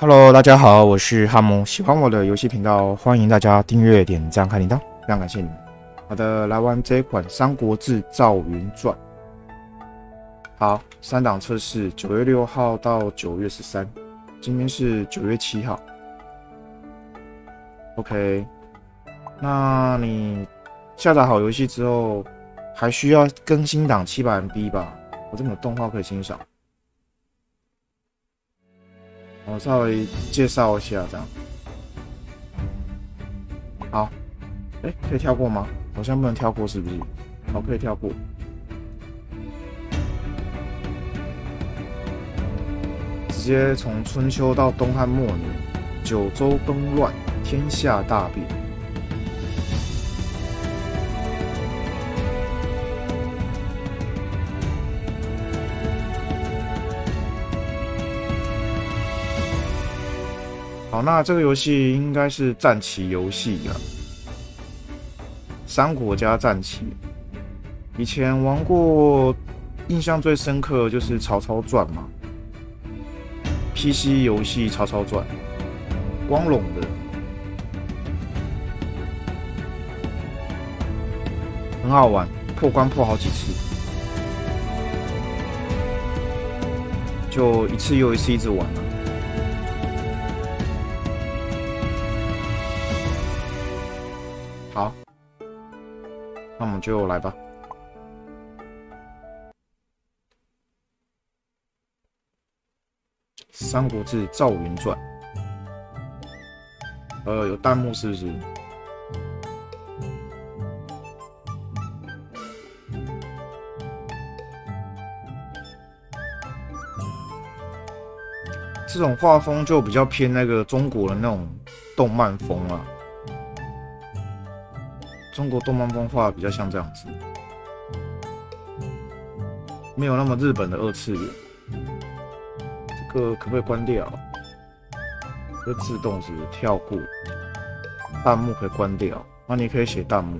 Hello， 大家好，我是哈姆。喜欢我的游戏频道，欢迎大家订阅、点赞、开铃铛，非常感谢你们。好的，来玩这一款《三国志·赵云传》。好，三档测试，9月6号到9月13，今天是9月7号。OK， 那你下载好游戏之后，还需要更新档700MB 吧？我这边有动画可以欣赏。 我稍微介绍一下，这样好。可以跳过吗？好像不能跳过，是不是？好，可以跳过。直接从春秋到东汉末年，九州崩乱，天下大变。好，那这个游戏应该是战棋游戏啊，三国加战棋。以前玩过，印象最深刻的就是《曹操传》嘛 ，PC 游戏《曹操传》，光荣的。很好玩，破关破好几次，就一次又一次一直玩了。 好，那我们就来吧。《三国志·赵云传》，有弹幕是不是？这种画风就比较偏那个中国的那种动漫风啊。 中国动漫风化比较像这样子，没有那么日本的二次元。这个可不可以关掉？这自动是跳过，弹幕可以关掉。那你可以写弹幕。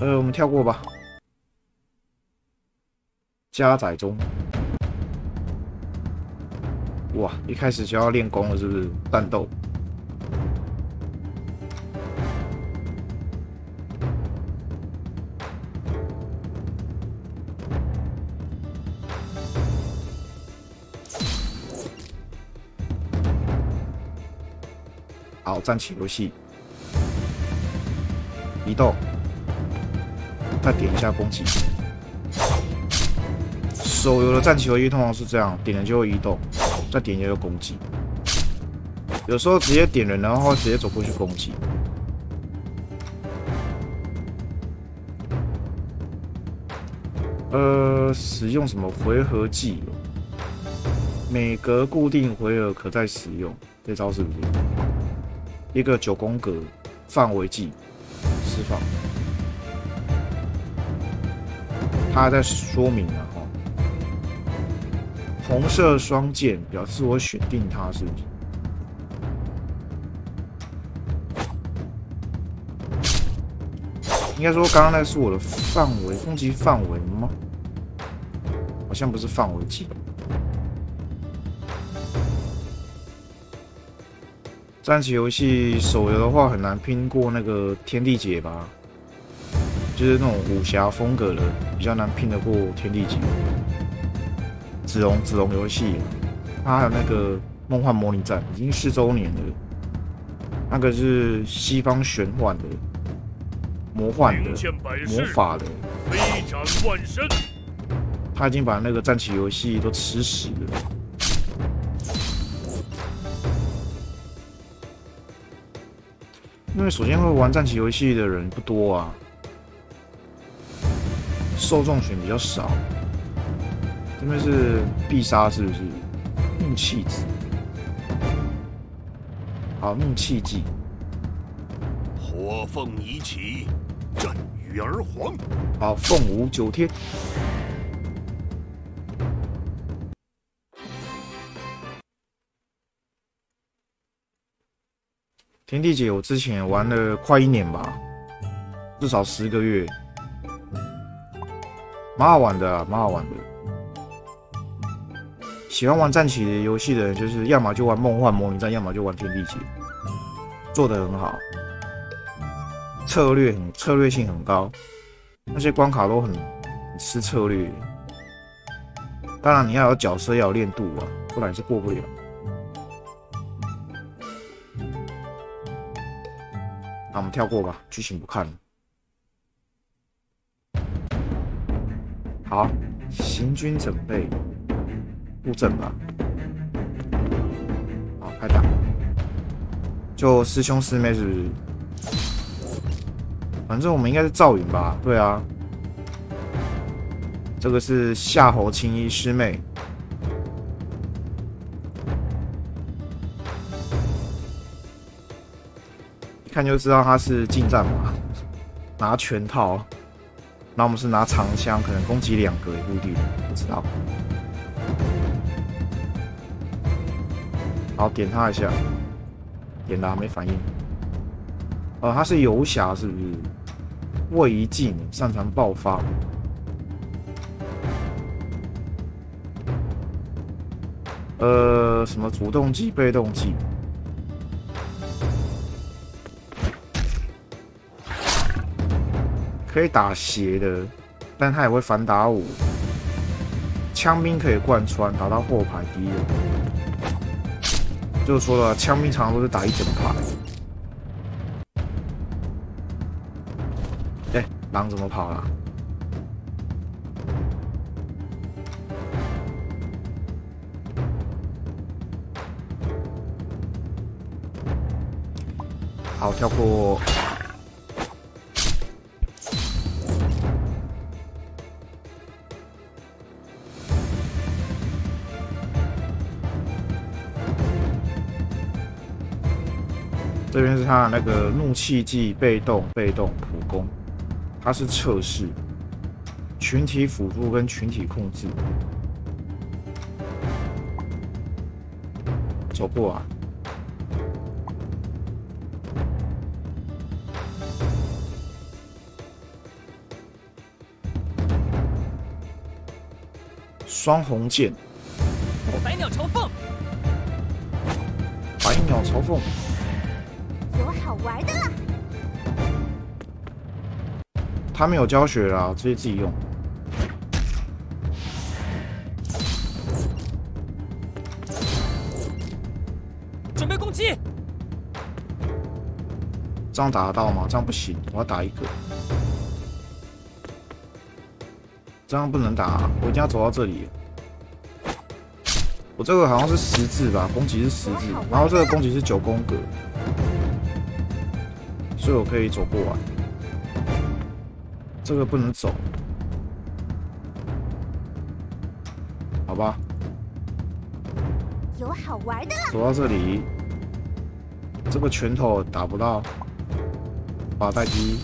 我们跳过吧。加载中。哇，一开始就要练功了，是不是？战斗。 好，战棋游戏，移动，再点一下攻击。手游的战棋游戏通常是这样，点人就会移动，再点人就攻击。有时候直接点人，然后直接走过去攻击。使用什么回合技？每隔固定回合可再使用，这招是不是？ 一个9宫格范围技释放，他还在说明啊，哈，红色双剑表示我选定它是不是？应该说刚刚那是我的范围攻击范围吗？好像不是范围技。 战棋游戏手游的话，很难拼过那个天地劫吧？就是那种武侠风格的，比较难拼得过天地劫。子龙游戏，它还有那个梦幻模拟战，已经4周年了。那个是西方玄幻的、魔幻的、魔法的，他已经把那个战棋游戏都吃死了。 因为首先会玩战棋游戏的人不多啊，受众群比较少。这边是必杀，是不是？怒气值。好，怒气技。火凤仪起，震羽而黄。好，凤舞9天。天地劫我之前玩了快1年吧，至少10个月，蛮好玩的啊，蛮好玩的。喜欢玩战棋游戏的人，就是要么就玩梦幻模拟战，要么就玩天地劫，做得很好，策略性很高，那些关卡都很吃策略。当然你要有角色，要有练度啊，不然是过不了。 那我们跳过吧，剧情不看了。好，行军准备，布阵吧。好，开打。就师兄师妹是不是？反正我们应该是赵云吧？对啊。这个是夏侯青衣师妹。 看就知道他是近战嘛，拿全套。那我们是拿长枪，可能攻击两个也不一定，不知道。好，点他一下，点了没反应。他是游侠是不是？位移技能，擅长爆发。什么主动技、被动技？ 可以打斜的，但他也会反打我。枪兵可以贯穿，打到后排敌人。就说了，枪兵常常都是打一整排。哎，狼怎么跑了？好，跳过。 这边是他的那个怒气技，被动普攻，他是测试群体辅助跟群体控制。走过啊！双红剑，百鸟朝凤，百鸟朝凤。 好玩的啦！他没有教学啦，直接自己用。准备攻击！这样打得到吗？这样不行，我要打一个。这样不能打、啊，我一定要走到这里。我这个好像是十字吧，攻击是十字，然后这个攻击是9宫格。 所以我可以走过来，这个不能走，好吧？有好玩的了。走到这里，这个拳头打不到，把带击。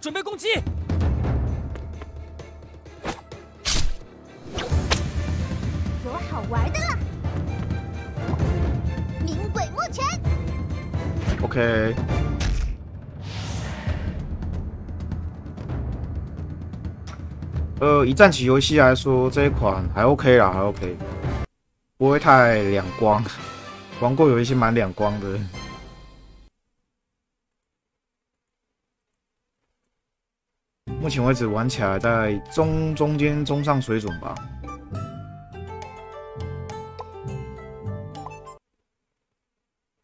准备攻击。有好玩的了。 OK， 以战棋游戏来说，这一款还 OK 啦，还 OK， 不会太两光。玩过有一些蛮两光的。目前为止玩起来在中间中上水准吧。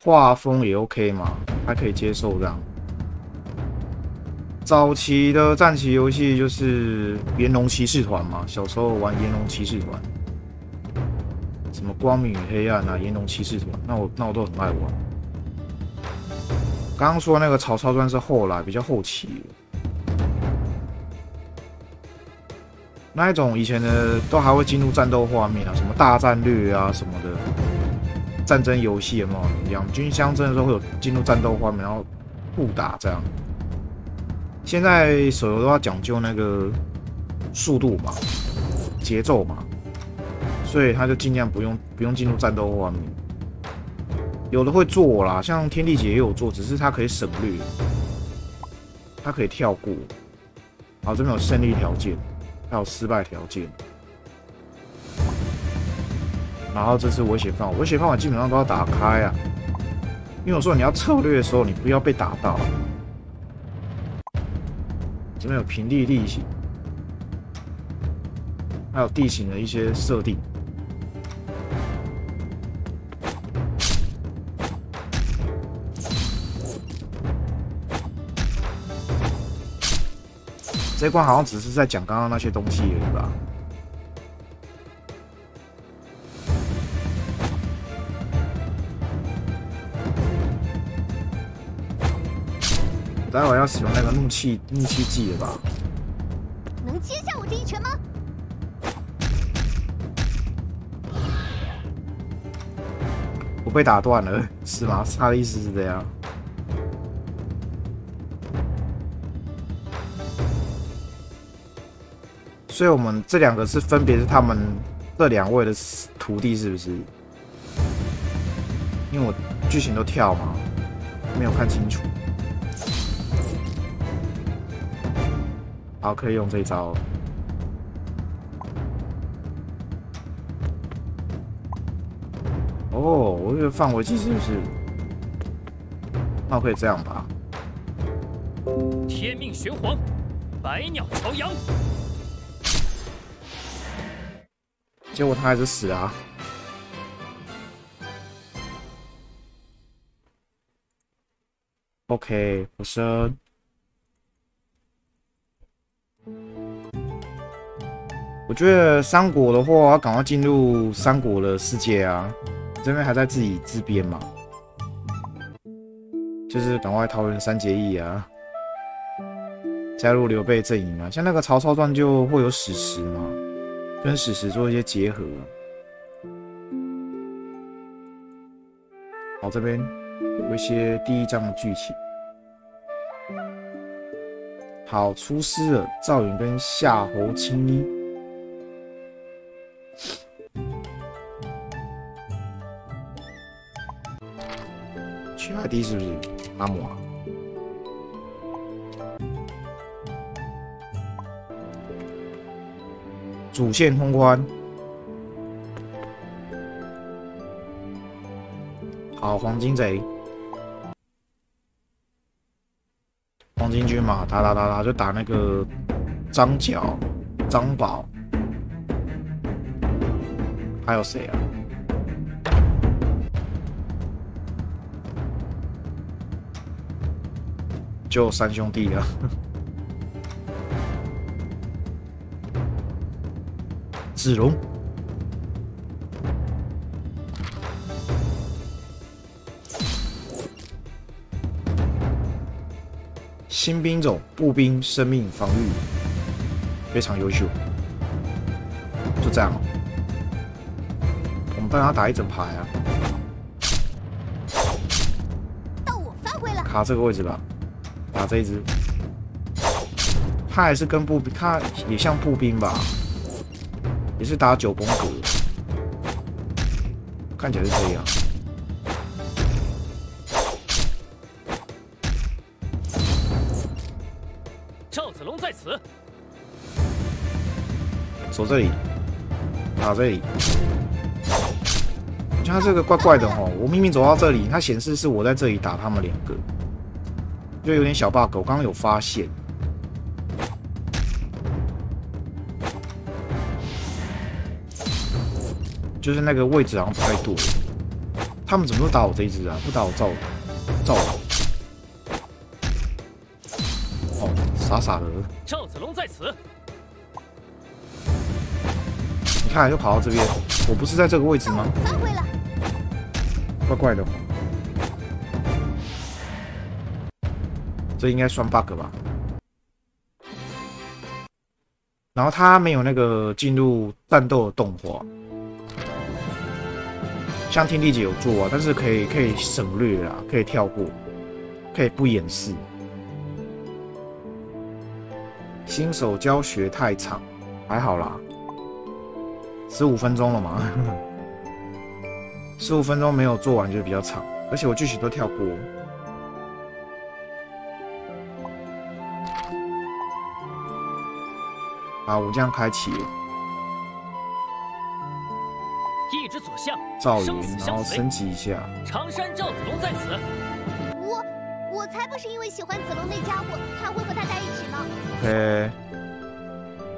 画风也 OK 嘛，还可以接受这样。早期的战棋游戏就是《炎龙骑士团》嘛，小时候玩《炎龙骑士团》，什么《光明与黑暗》啊，《炎龙骑士团》，那我都很爱玩。刚刚说那个曹操传是后来比较后期的，那一种以前的都还会进入战斗画面啊，什么大战略啊什么的。 战争游戏有没有？两军相争的时候会有进入战斗画面，然后互打这样。现在手游都要讲究那个速度嘛，节奏嘛，所以他就尽量不用进入战斗画面。有的会做啦，像天地劫也有做，只是它可以省略，它可以跳过。好，这边有胜利条件，还有失败条件。然后这是危险范围，危险范围基本上都要打开啊，因为我说你要策略的时候，你不要被打到。这边有平地地形，还有地形的一些设定。 这一关好像只是在讲刚刚那些东西而已吧。我待会要使用那个怒气技了吧？能接下我这一拳吗？我被打断了，是吗？他的意思是这样。 所以我们这两个是分别是他们这两位的徒弟，是不是？因为我剧情都跳嘛，没有看清楚。好，可以用这一招。哦，我这个放回去是不是？那我可以这样吧。天命玄黄，百鸟朝阳。 结果他还是死啊！OK， 不生。我觉得三国的话，要赶快进入三国的世界啊！这边还在自己自编嘛，就是赶快桃园三结义啊，加入刘备阵营啊！像那个曹操传就会有史实嘛。 跟史实做一些结合。好，这边有一些第一章的剧情。好，出师了，赵云跟夏侯青衣。去海底是不是？阿姆啊。 主线通关，好，黄金贼，黄巾军嘛，打打打打就打那个张角、张宝，还有谁啊？就三兄弟啊。子龙，新兵种步兵，生命防御非常优秀，就这样。我们帮他打一整排啊！到我发挥了，卡这个位置吧，打这一只。他还是跟步兵，他也像步兵吧。 也是打九宫格，看起来是这样。赵子龙在此，走这里，打这里。我觉得他这个怪怪的哦，我明明走到这里，它显示是我在这里打他们两个，就有点小 bug。我刚刚有发现。 就是那个位置好像不太对，他们怎么都打我这一只啊？不打我赵哦，傻傻的。赵子龙在此，你看又跑到这边，我不是在这个位置吗？怪怪的，这应该算 bug 吧？然后他没有那个进入战斗的动画。 像天地姐有做啊，但是可以省略啦，可以跳过，可以不演示。新手教学太长，还好啦，15分钟了嘛，15分钟没有做完就比较长，而且我剧情都跳过。把武将开启，一指左下，赵云，然后升级一下。常山赵子龙在此。我才不是因为喜欢子龙那家伙才会和他在一起呢。OK，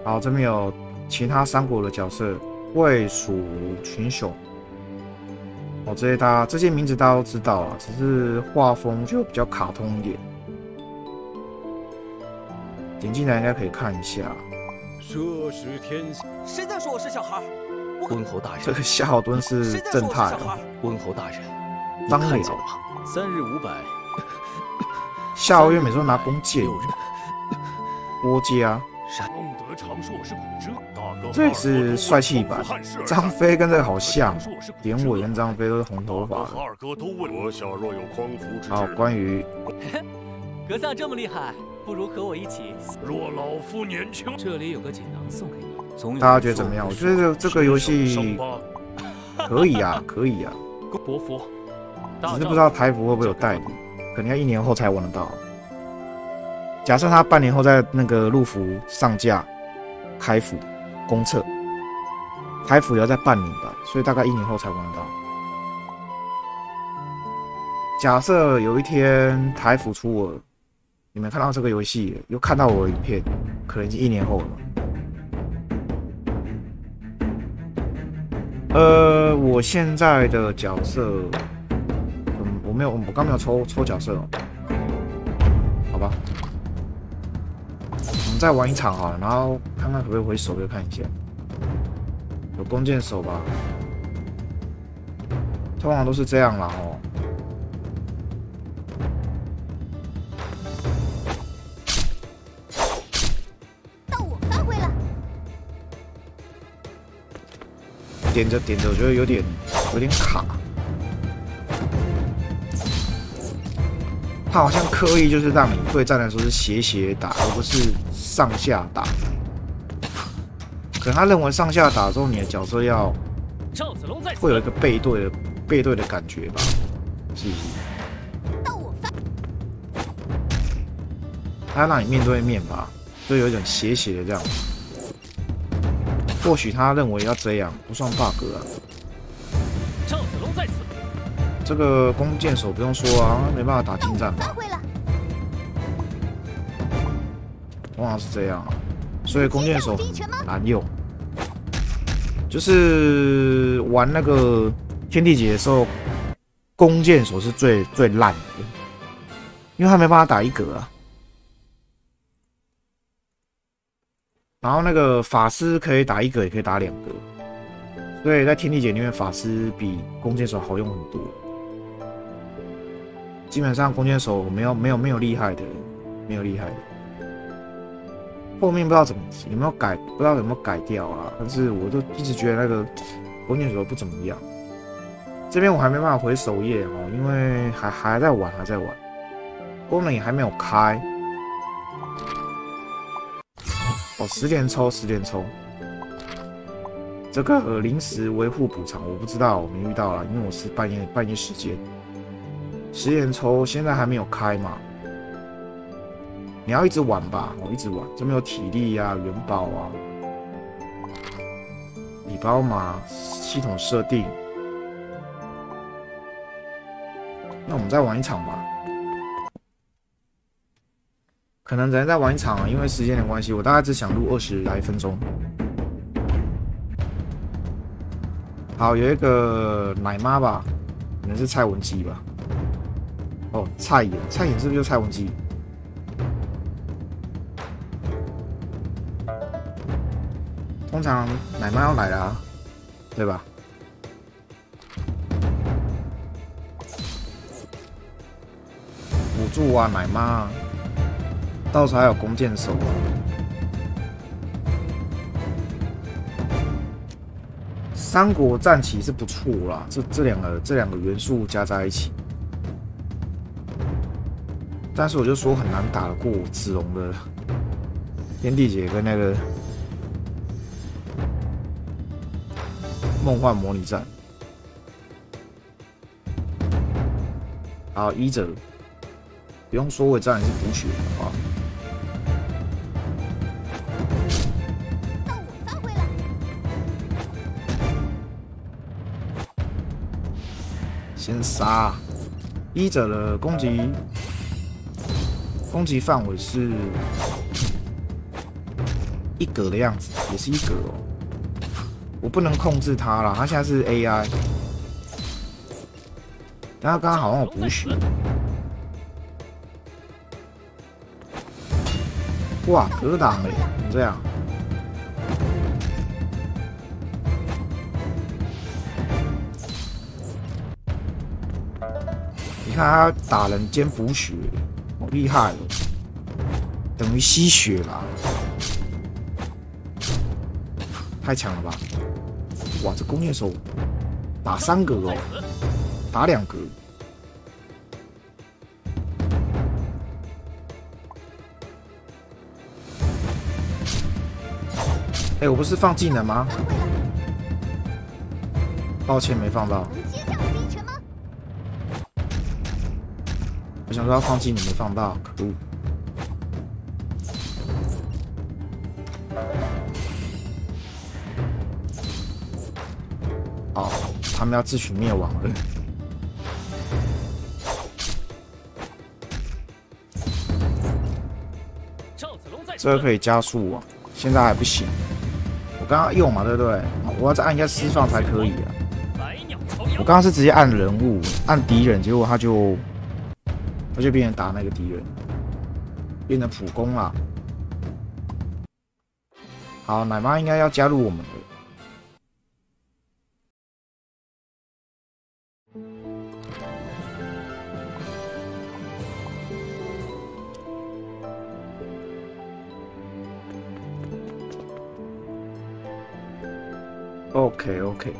好，这边有其他三国的角色，魏、蜀、群雄。 哦，这些名字大家都知道啊，只是画风就比较卡通一点。点进来应该可以看一下。这是天下。谁在说我是小孩？温侯大人，这个夏侯惇是正太啊。温侯大人，当然有了。3日500。夏侯渊每次都拿弓箭。郭嘉啊。孟德常说我是古之。 这是帅气一版，张飞跟这个好像，典韦跟张飞都是红头发。好，关羽，阁下这么厉害，不如和我一起。若老夫年轻，这里有个锦囊送给你。大家觉得怎么样？我觉得这个游戏可以啊，可以啊。伯服，只是不知道台服会不会有代理，可能要1年后才玩得到。假设他半年后在那个陆服上架开服。 公测，台服也要在半年吧，所以大概1年后才玩得到。假设有一天台服出我，你们看到这个游戏，又看到我的影片，可能已经1年后了。我现在的角色，我刚没有抽角色哦，好吧。 再玩一场好了，然后看看可不可以回手就看一下，有弓箭手吧，通常都是这样啦哦。到我发挥了，点着，我觉得有点卡，他好像刻意就是让你对战来说是斜打，而不是。 上下打，可能他认为上下打之后，你的角色要会有一个背对的感觉吧？是。他要让你面对面吧，就有一种斜的这样。或许他认为要这样不算 bug 啊。赵子龙在此。这个弓箭手不用说啊，没办法打近战吧。 往往是这样，所以弓箭手很难用。就是玩那个天地劫的时候，弓箭手是最烂的，因为他没办法打一格啊。然后那个法师可以打一格，也可以打2格，所以在天地劫里面，法师比弓箭手好用很多。基本上弓箭手没有厉害的，没有厉害的。 后面不知道有没有改掉啊？但是我就一直觉得那个弓箭手不怎么样。这边我还没办法回首页哦，因为还在玩，功能也还没有开。哦，10连抽，这个临时维护补偿我不知道，我没遇到啦，因为我是半夜时间。10连抽现在还没有开嘛。 你要一直玩吧，我一直玩，这边有体力啊、元宝啊、礼包嘛、系统设定。那我们再玩一场吧，可能只能再玩一场啊，因为时间的关系，我大概只想录20来分钟。好，有一个奶妈吧，可能是蔡文姬吧。哦，蔡妍是不是就蔡文姬？ 通常奶妈要来啦、啊，对吧？辅助啊，奶妈，到时候还有弓箭手啊。三国战旗是不错啦，这两个元素加在一起，但是我就说很难打得过子龙的天地劫跟那个。 梦幻模拟战，好，1者，不用说，我这样也是补血啊。先杀。医者的攻击范围是一格的样子，也是一格哦。我不能控制他啦，他现在是 AI， 但他刚刚好像有补血。哇，格挡哎，这样。 你看他打人兼补血，好厉害哦！等于吸血啦，太强了吧！哇，这弓箭手打三格哦，打两格。哎，我不是放技能吗？抱歉，没放到。 我想说要放技能没放到，可恶！哦，他们要自取灭亡了。这个可以加速啊，现在还不行。我刚刚用嘛，对不对？我要再按一下释放才可以啊。我刚刚是直接按人物，按敌人，结果他就。 我就变成打那个敌人，变成普攻啦。好，奶妈应该要加入我们的。OK。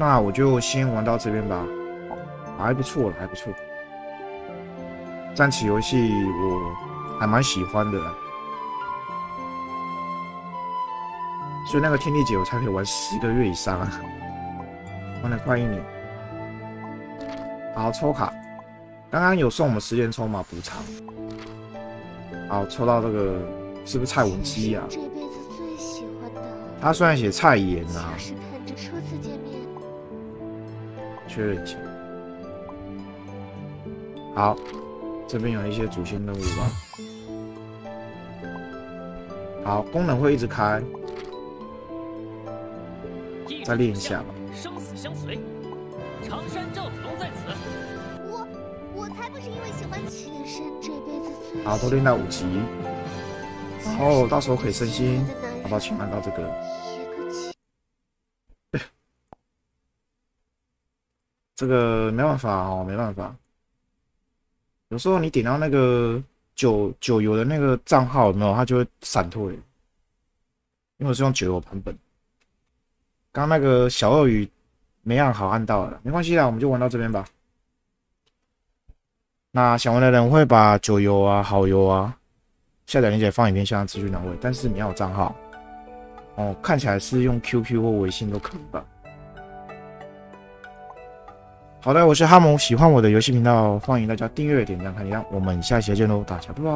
那我就先玩到这边吧，还不错了，还不错。战棋游戏我还蛮喜欢的，所以那个天地解我才可以玩10个月以上，玩了快1年。好，抽卡，刚刚有送我们10连抽嘛，补偿。好，抽到这个是不是蔡文姬啊？他虽然写蔡妍啊。 确认一下。好，这边有一些主线任务吧。好，功能会一直开，再练一下吧。生死相随，常山赵子龙在此。我才不是因为喜欢妾身，这辈子最好都练到5级。哦，到时候可以升星。好吧，请按到这个。 这个没办法哦，没办法。有时候你点到那个9游的那个账号有没有，它就会闪退，因为我是用9游版本。刚那个小鳄鱼没按好，按到了，没关系啦，我们就玩到这边吧。那想玩的人会把9游啊、好游啊下载链接放影片下方资讯栏位，但是你要有账号哦，看起来是用 QQ 或微信都可以吧。 好的，我是哈姆，喜欢我的游戏频道，欢迎大家订阅、点赞、开铃铛，我们下期再见喽，大家拜拜。